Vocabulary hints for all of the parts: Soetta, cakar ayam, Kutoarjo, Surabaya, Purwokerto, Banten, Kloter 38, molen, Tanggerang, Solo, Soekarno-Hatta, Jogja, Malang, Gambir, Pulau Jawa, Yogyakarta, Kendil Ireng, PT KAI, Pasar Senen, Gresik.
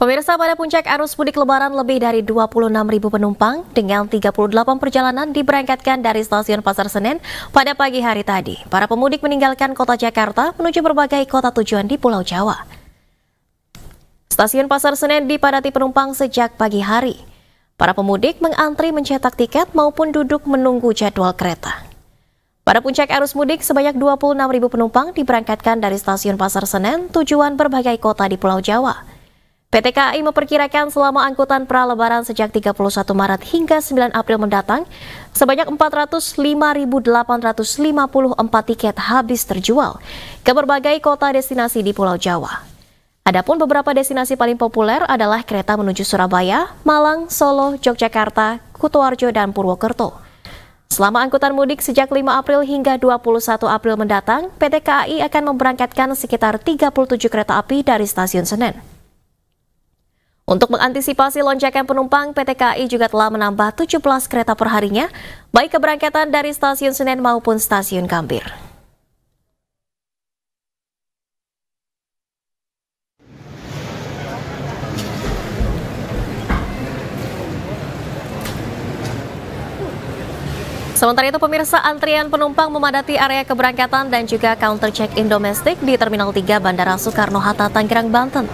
Pemirsa, pada puncak arus mudik lebaran lebih dari 26.000 penumpang dengan 38 perjalanan diberangkatkan dari stasiun Pasar Senen pada pagi hari tadi. Para pemudik meninggalkan kota Jakarta menuju berbagai kota tujuan di Pulau Jawa. Stasiun Pasar Senen dipadati penumpang sejak pagi hari. Para pemudik mengantri mencetak tiket maupun duduk menunggu jadwal kereta. Pada puncak arus mudik, sebanyak 26.000 penumpang diberangkatkan dari stasiun Pasar Senen tujuan berbagai kota di Pulau Jawa. PT KAI memperkirakan selama angkutan pralebaran sejak 31 Maret hingga 9 April mendatang, sebanyak 405.854 tiket habis terjual ke berbagai kota destinasi di Pulau Jawa. Adapun beberapa destinasi paling populer adalah kereta menuju Surabaya, Malang, Solo, Yogyakarta, Kutoarjo, dan Purwokerto. Selama angkutan mudik sejak 5 April hingga 21 April mendatang, PT KAI akan memberangkatkan sekitar 37 kereta api dari stasiun Senen. Untuk mengantisipasi lonjakan penumpang, PT KAI juga telah menambah 17 kereta perharinya, baik keberangkatan dari stasiun Senen maupun stasiun Gambir. Sementara itu, pemirsa, antrian penumpang memadati area keberangkatan dan juga counter check-in domestik di Terminal 3 Bandara Soekarno-Hatta, Tanggerang, Banten.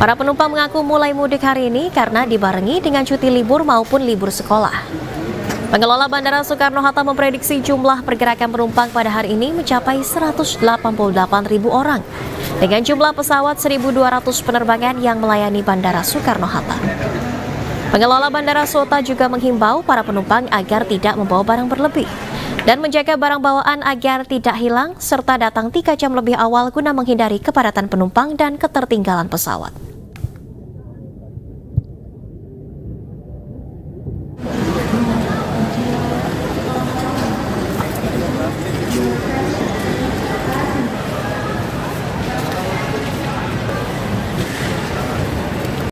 Para penumpang mengaku mulai mudik hari ini karena dibarengi dengan cuti libur maupun libur sekolah. Pengelola Bandara Soekarno-Hatta memprediksi jumlah pergerakan penumpang pada hari ini mencapai 188.000 orang, dengan jumlah pesawat 1.200 penerbangan yang melayani Bandara Soekarno-Hatta. Pengelola Bandara Soetta juga menghimbau para penumpang agar tidak membawa barang berlebih dan menjaga barang bawaan agar tidak hilang, serta datang 3 jam lebih awal guna menghindari kepadatan penumpang dan ketertinggalan pesawat.